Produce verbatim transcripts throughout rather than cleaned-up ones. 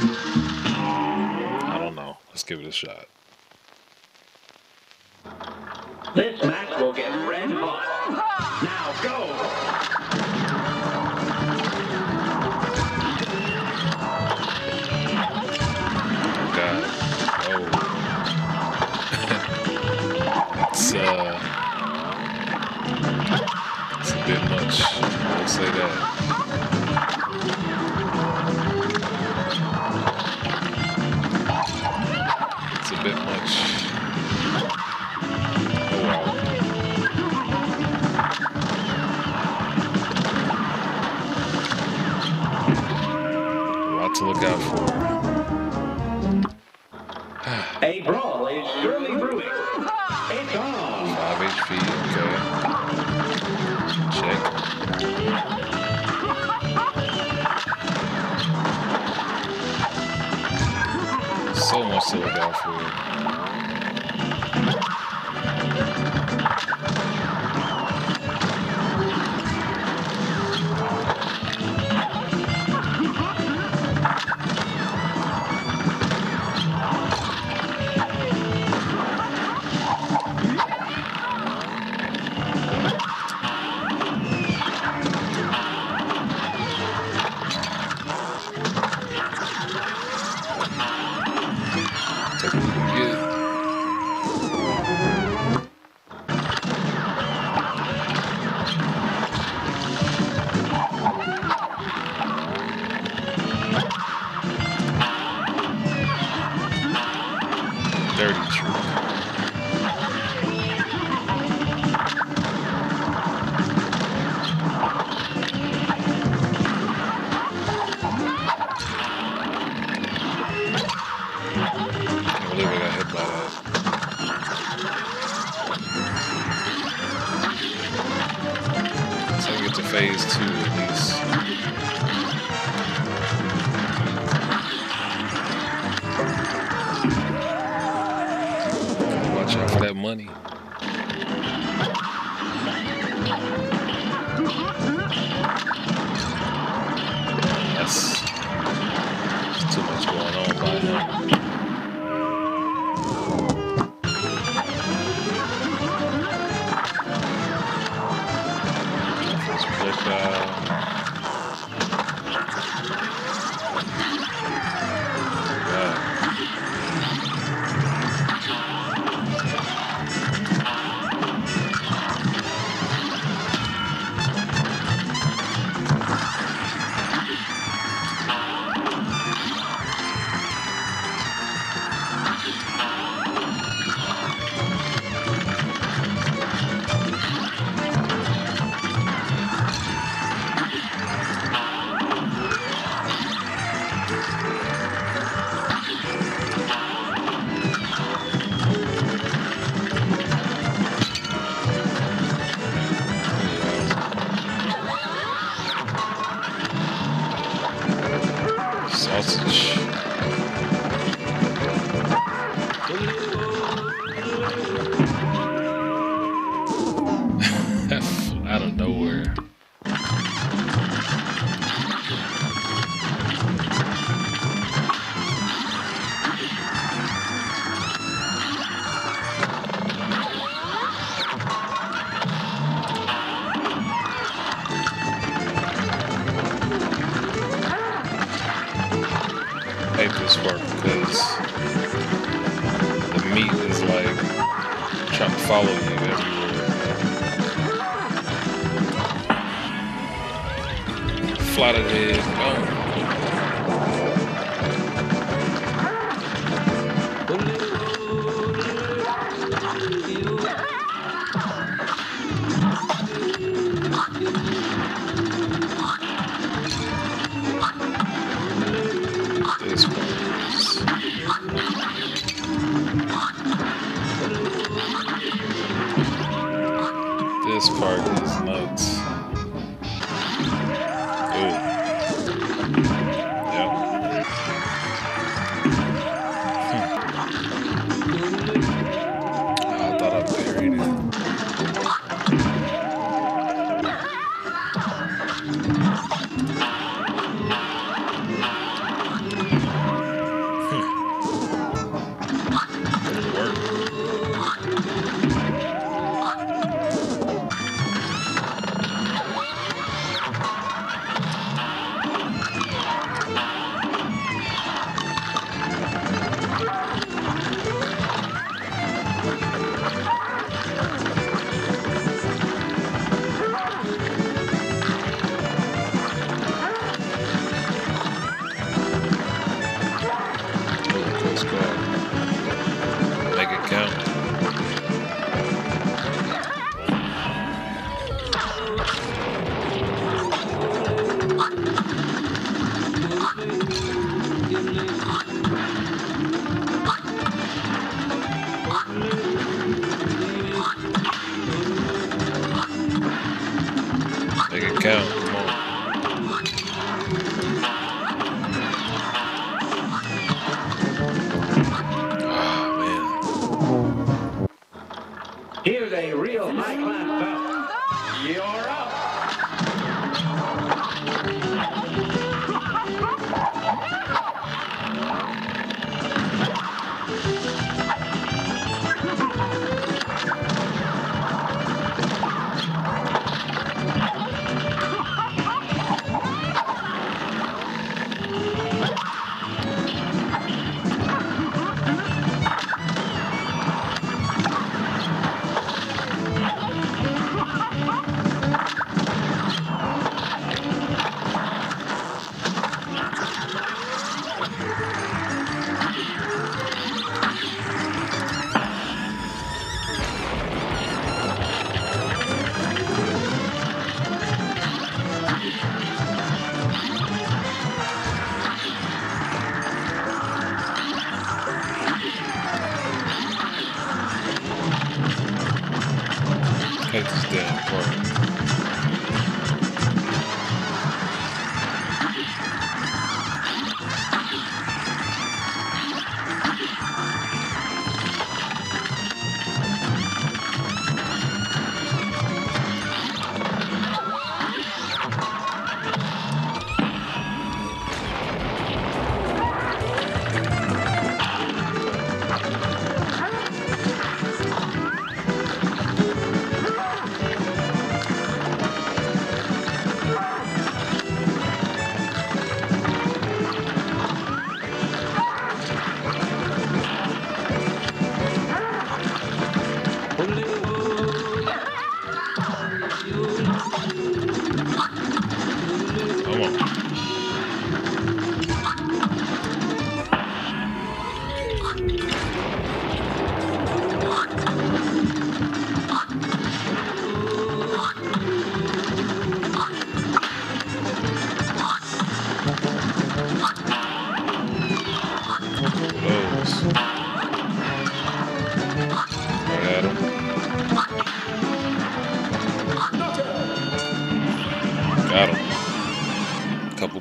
I don't know. Let's give it a shot. This match will get red hot. Now go! Uh, it's a bit much, I'll say that. It's a bit much. Oh wow. A lot to look out for. A brawl is surely brewing. It's on. five H P, okay. Check. So much to look out for. This part is nuts. Ooh. real high-class bout. You're up.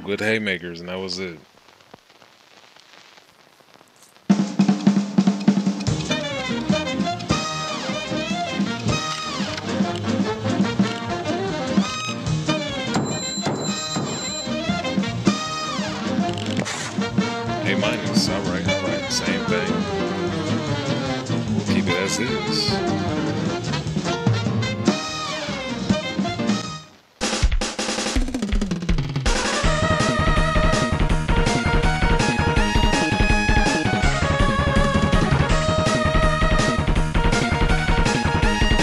Good haymakers, and that was it. A minus, alright, alright, same thing. We'll keep it as is.